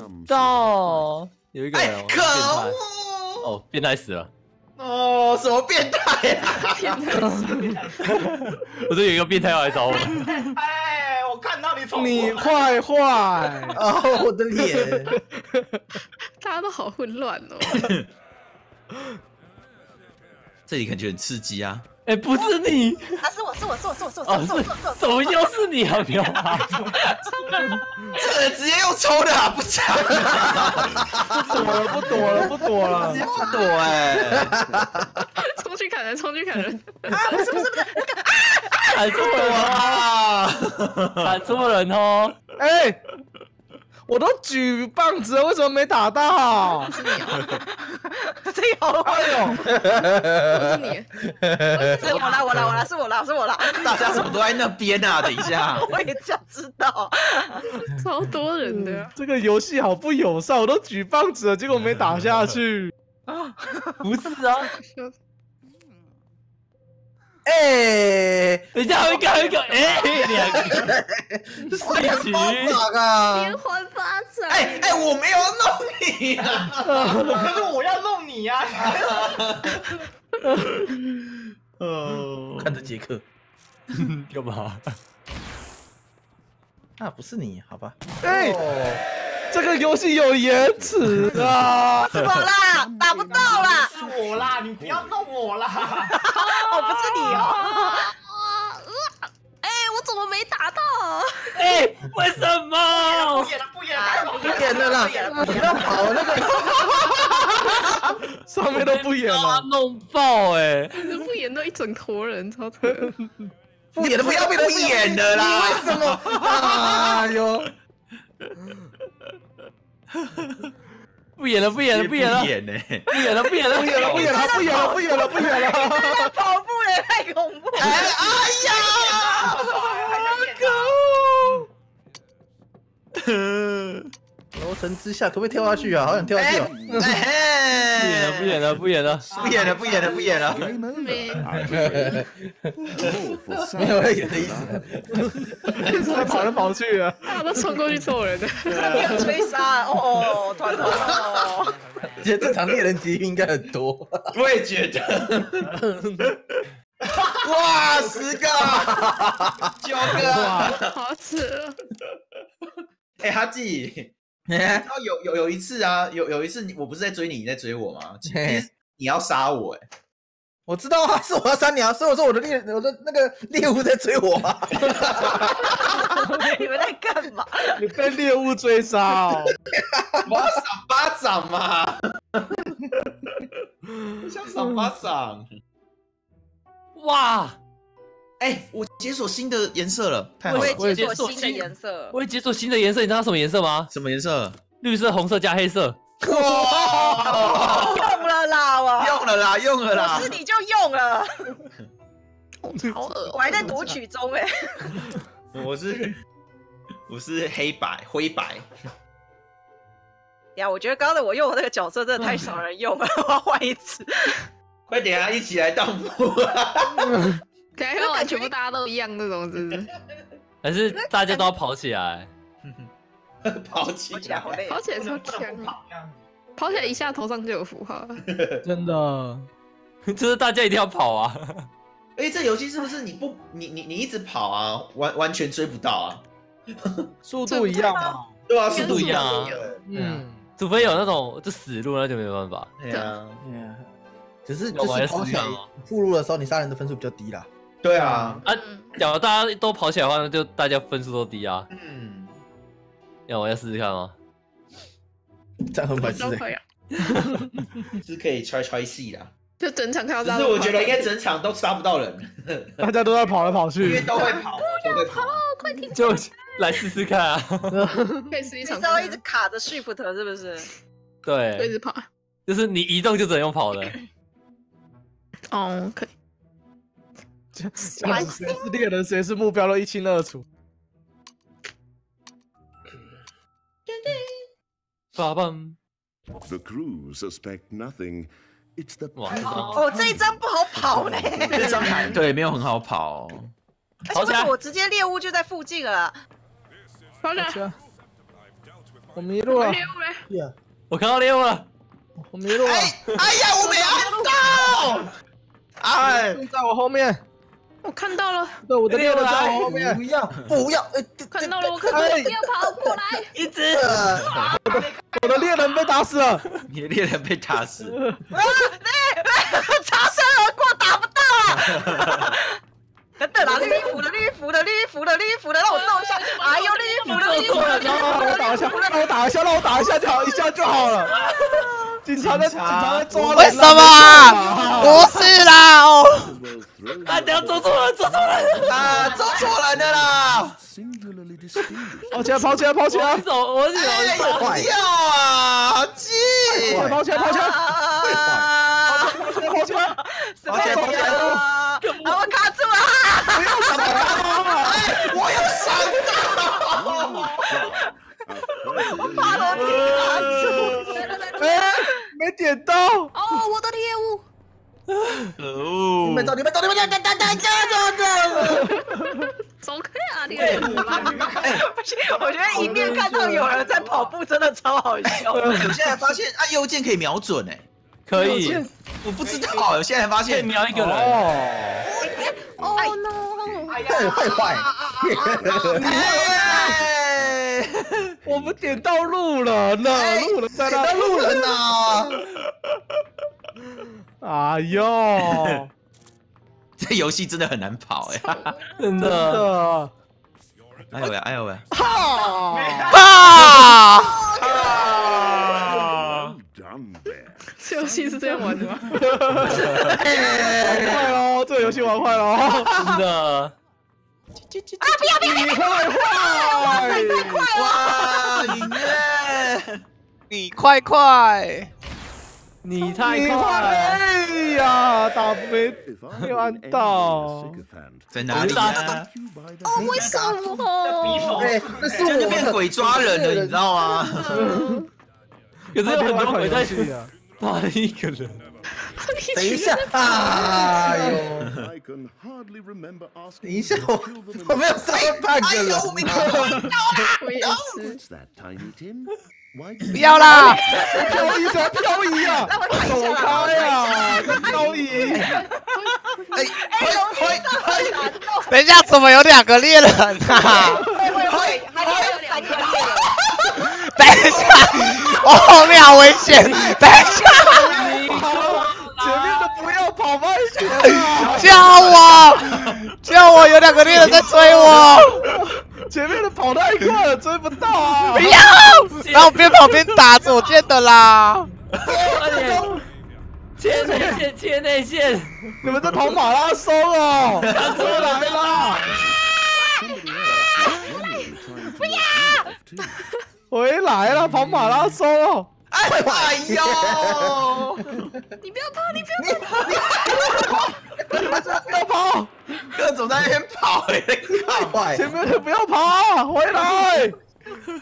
不到，有一个人，可恶！哦，变态死了！哦，什么变态啊？变态！我这有一个变态要来找我。哎，我看到你从你坏坏哦，我的脸！大家都好混乱哦。这里感觉很刺激啊！哎，不是你，啊，是我，怎么又是你啊？喵！这个人直接又抽的，不讲，不躲了，直接不躲哎！冲去砍人！啊，不是，砍错人啊！砍错人哦！哎，我都举棒子了，为什么没打到？是你啊！这有哎呦！不是你，是我啦，是我啦！大家怎么都在那边啊？等一下，我也想知道，超多人的。这个游戏好不友善，我都举棒子了，结果没打下去。啊，不是啊！哎，人家一个，哎，两个，这是几啊？连环发财！哎，我没有弄你啊，可是我要弄你啊！哦，看着杰克，干嘛？那不是你，好吧？哎，这个游戏有延迟啊！是我啦，打不到啦！是我啦，你不要弄我啦！ 我不是你哦！哎，我怎么没打到？哎，为什么？不演了啦！不要跑那个，上面都不演了，弄爆哎！不演到一整坨人，超扯！不演的不要被不演的啦！为什么？哎呦！不演了！跑步也太恐怖了！哎呀，可恶！楼层之下可不可以跳下去啊？好想跳下去啊！不演了！没有要演的意思，他跑来跑去啊，他都冲过去揍人的，没有追杀哦，团团哦。觉得这场猎人集应该很多，我也觉得。哇，10个、9个，好扯。哎，哈记。 然后有一次我不是在追你，你在追我吗？其实你要杀我哎、欸，我知道啊，是我要杀你啊，所以我说我的那个猎物在追我啊。你们在干嘛？你被猎物追杀哦！我要赏巴掌嘛！我想赏巴掌。哇！哎、欸，我解锁新的颜色了，太好了！我也解锁新的颜色，你知道它什么颜色吗？什么颜色？绿色、红色加黑色。哇！用了啦！是你就用了。好恶！我还在读取中哎、欸。我是黑白灰白。呀，我觉得刚才我用的那个角色真的太少人用了，我要换一次。快点啊，一起来荡妇！等下看全部大家都一样那种，是不是？还是大家都要跑起来？跑起来，跑起来超强啊！跑起来一下头上就有符号，真的。就是大家一定要跑啊！哎，这游戏是不是你一直跑啊，完全追不到啊？速度一样啊？对啊，速度一样啊。嗯，除非有那种就死路，那就没办法。对啊，只是就是跑起来附路的时候，你杀人的分数比较低啦。 对啊，啊，假如大家都跑起来的话，那就大家分数都低啊。嗯，要我要试试看吗？这样很白痴哎。是可以揣戏啦。就整场看到大家。只是我觉得应该整场都杀不到人，大家都在跑来跑去。因为都会跑，不要跑，快停！就来试试看啊。可以试一场。然后一直卡着 shift 是不是？对。一直跑。就是你移动就只能用跑的。哦，可以。 谁是猎人，谁是目标都一清二楚。The crew suspect nothing. It's the 哦，这一张不好跑嘞。这张牌对没有很好跑。而且我直接猎物就在附近了。好的。我迷路了。我看到猎物了。我迷路了。哎呀，我没按到。哎，在我后面。我看到了。对，我的猎物在我后面。不要，不要！看到了，我看到了，不要跑过来。一只。我的猎人被打死了。你的猎人被打死。啊！擦身而过，打不到啊！ 等等啊！绿衣服的，让我照一下。哎呦，绿衣服的，让我打一下，就好，一下就好了。警察在抓人。为什么？不是啦！哦，大家做错了啊！做错人了啦！跑起来！我走。快啊！鸡！跑起来！跑起来！ 我卡住了！不要闪到！我要闪到！我怕了，你卡住！哎，没点到！哦，我的猎物！可恶！你们走！等！走开啊！你！不行，我觉得迎面看到有人在跑步，真的超好笑。我现在发现按右键可以瞄准哎。 可以，我不知道，我现在发现瞄一个人。哦 no！ 坏！我们点到路人了，路人呐！哎呦，这游戏真的很难跑哎，真的。哎呦喂！这游戏是这样玩的吗？玩坏喽！这游戏玩坏喽！真的。啊！不要！坏！你快快！哇！影月，你快快！你太快！哎呀，打没按到，在哪里啊？哦，为什么？哎，这样就变鬼抓人了，你知道吗？可是有很多鬼在群里啊。 打了一个人，等一下，哎呦，等一下，我没有杀半个人，不要啦，漂移啊，走开呀，漂移，哎，等一下，怎么有两个猎人啊？等一下，我后面好危险！等一下，前面的不要跑慢一点！叫我，有两个猎人在追我，前面的跑太快了，追不到啊！不要，然后边跑边打左键的啦！切内线，你们在跑马拉松哦！他出来了！不要！ 回来了，跑马拉松了！哎呦！你不要跑！各种在那边跑，快！前面的不要跑，回来！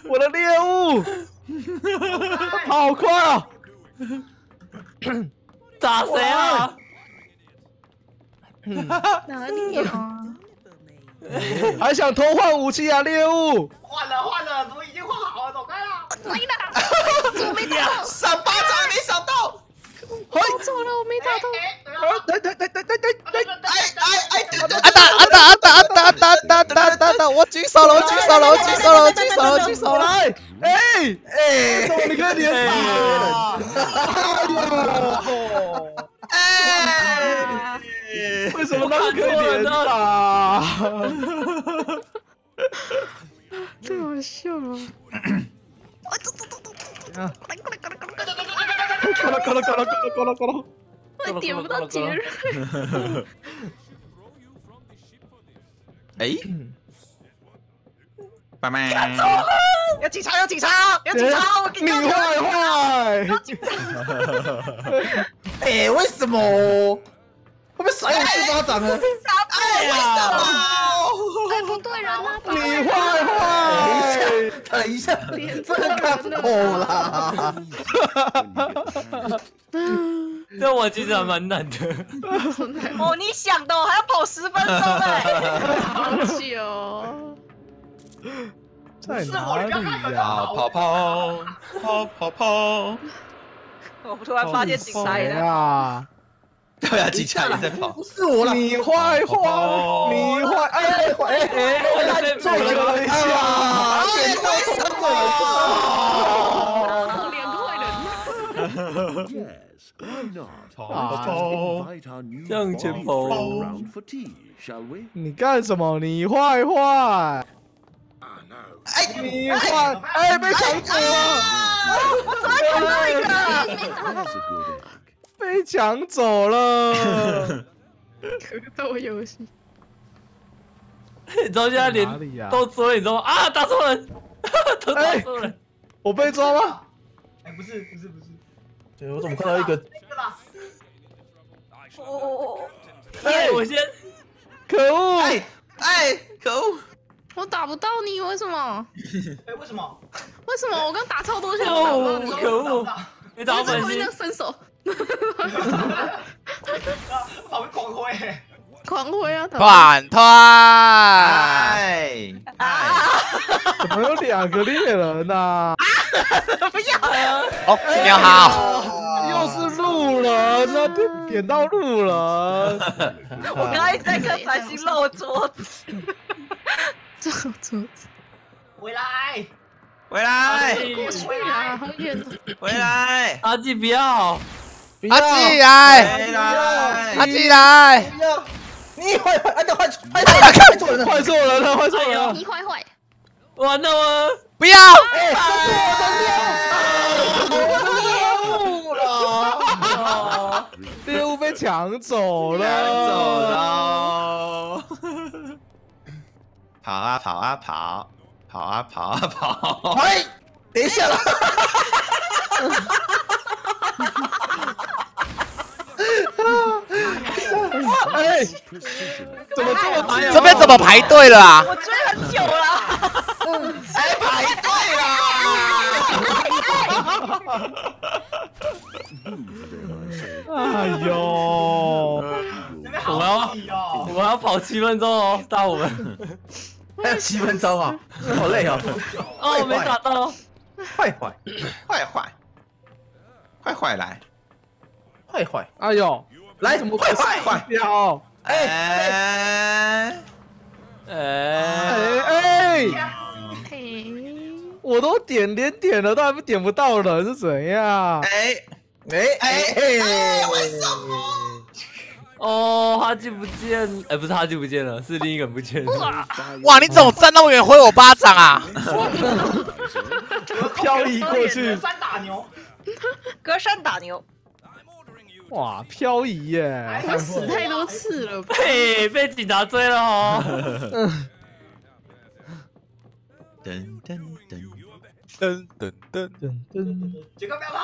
我的猎物，跑快啊！打谁啊？哪里啊？ 还想偷换武器啊，猎物！换了，都已经换好了，走开啦！来了，我没打到，闪巴掌没闪到，我走了，我没打到。哎，我举手了！哎，怎么你快点打！ 哎！为什么他可以连打？太好笑了！搞了！我点不到杰瑞。哎！拜拜！有警察！我给你坏！有警察！ 哎，为什么？我被甩了4巴掌了！哎，为什么？哎，不对人啊！你坏！等一下，这个看破啦！这我其实还蛮难的。哦，你想的，我还要跑10分钟哎！好久。在哪里呀？跑跑跑跑跑！我突然发现警察也在跑。对呀，警察也在跑。不是我了，你坏话，你坏！哎，我做了一下，全都是我。连坏人。 跑，向前跑！你干什么？你坏坏！哎，你坏！哎，被抢走了！我抓到那个，被抢走了！格斗游戏，你知道现在连都追了，你知道吗？啊，打错人！都打错人！我被抓吗？哎，不是。 对，我怎么看到一个？哦！哎，我先，可恶！哎，可恶！我打不到你，为什么？哎，为什么？为什么我刚打超多下，我打不到你？可恶！你打不到你那个伸手，好被狂挥！狂挥啊！反推！哎！怎么有2个猎人呢？ 不要了！哦，你好，又是路人，那点到路人。我刚才在跟繁星露桌子，露桌子。回来，回来，过去啦，好远的。回来，阿纪不要，阿纪来，阿纪来，你坏坏，哎，坏错人了，你坏坏，完了吗？ 不要！哎，这是我的猎物了，猎物被抢走了，跑啊跑！哎，等一下啦！哎，怎么这么排？这边怎么排队了啊？我追很久了。 谁排队啦？哎呦！我要跑7分钟哦，大五们还有7分钟啊，好累哦。哦，我没打到。坏坏来！哎呦，来怎么坏掉？哎！ 我都点了，都还点不到人是怎样？哎！为什么？哦，哈基不见，哎，不是哈基不见了，是另一个人不见了。哇！你怎么站那么远挥我巴掌啊？漂移过去，隔山打牛。哇，漂移耶！我死太多次了，被警察追了哦。 噔！杰哥不要跑！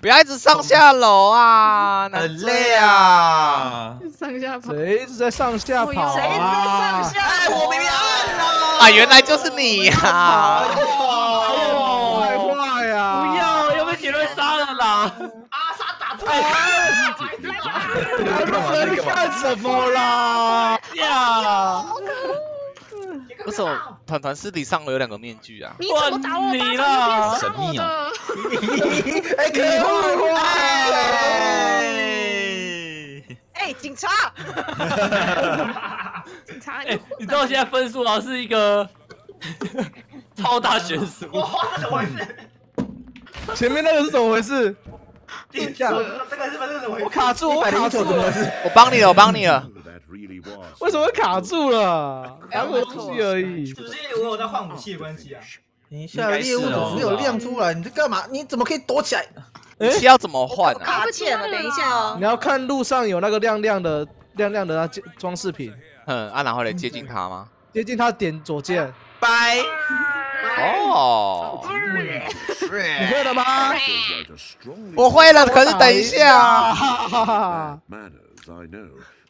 不要一直上下楼啊，很累啊！上下跑，谁一直在上下跑啊？谁一直在上下？哎，我明明按了！啊，原来就是你呀！坏坏呀！不要，要被杰瑞杀了啦！阿莎打错！你干什么啦？呀！ 为什么团尸体上有2个面具啊？你怎么打我巴掌？神秘啊！哎，可恶！哎，警察！警察！哎，你知道现在分数啊是一个超大悬殊。哇，怎么回事？前面那个是怎么回事？这个是怎么回事？我卡住，我帮你了，为什么卡住了？两个武器而已，是不是因为我在换武器的关系啊？你下猎物总是有亮出来，你在干嘛？你怎么可以躲起来？武器要怎么换啊？卡键了，等一下哦。你要看路上有那个亮亮的那装饰品，然后来接近它吗？接近它点左键，掰。哦，你会了吗？我会了，可是等一下。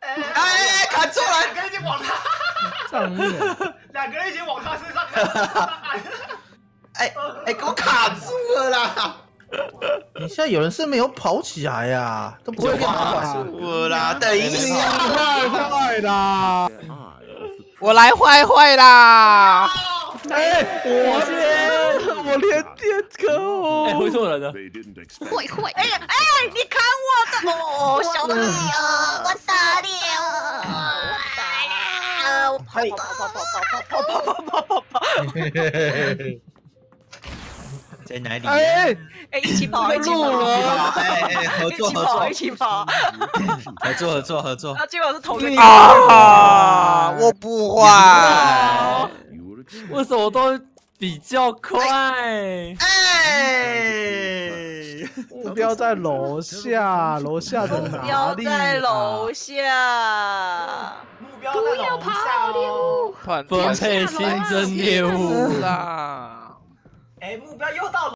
哎，砍错了，两个人已经往他，上面，两个人已经往他身上砍。哎，给我卡住了啦！你现在有人是没有跑起来呀？都不会卡住啦！等一下，坏啦！我来坏啦！哎，我先。 我连电狗，哎，回错人了。会，哎，你砍我的，哦，小弟啊，我打你啊！我跑！在哪里？哎，一起跑，合作，合作。那结果是同一个。啊！我不坏，为什么都？ 比较快，哎！目标在楼下，楼下的哪里？在楼下，目标不要跑猎物，分配新增猎物啦！哎，目标又到。